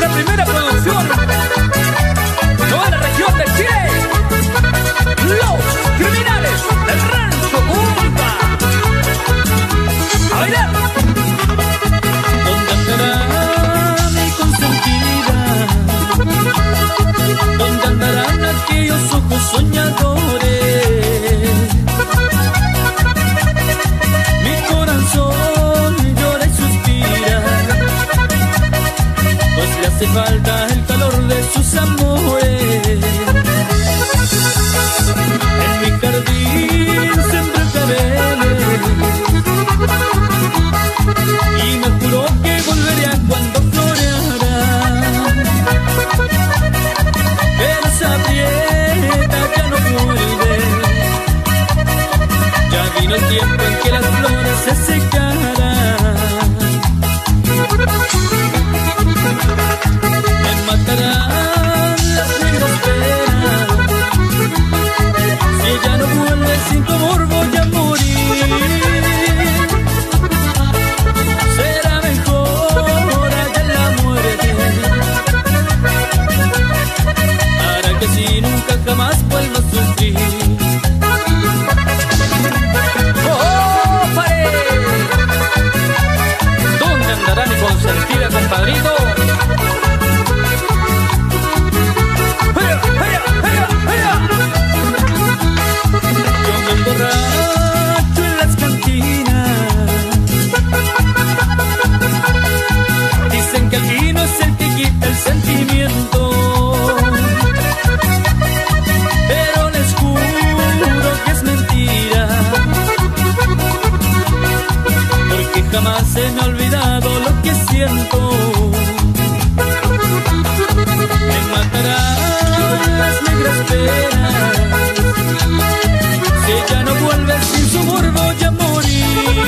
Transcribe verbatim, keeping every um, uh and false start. la primera producción, toda la región de Chile, los criminales del rancho Cumba. A bailar. ¿Dónde andará mi consentida? ¿Dónde andarán aquellos ojos soñadores? Mi corazón le hace falta el calor de sus amores. En mi jardín siempre te veré y me juro que volvería cuando floreara. Pero esa prieta ya no vuelve. Ya vino el tiempo en que las flores se secaran. Me matarán las negras penas. Si ella no vuelve, sin tu amor voy a morir. Será mejor allá en la muerte, para que si nunca jamás vuelva a sufrir. Consentida, compadrito. ¡Ea, ea, ea, ea! Yo me emborracho en las cantinas. Dicen que el vino es el que quita el sentimiento, pero les juro que es mentira, porque jamás se me ha olvidado lo que siento. Me matarán las negras penas. Si ella no vuelve, sin su amor voy a morir.